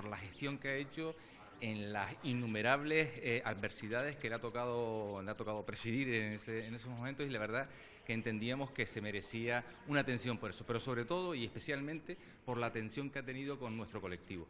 por la gestión que ha hecho en las innumerables adversidades que le ha tocado presidir en esos momentos, y la verdad que entendíamos que se merecía una atención por eso, pero sobre todo y especialmente por la atención que ha tenido con nuestro colectivo.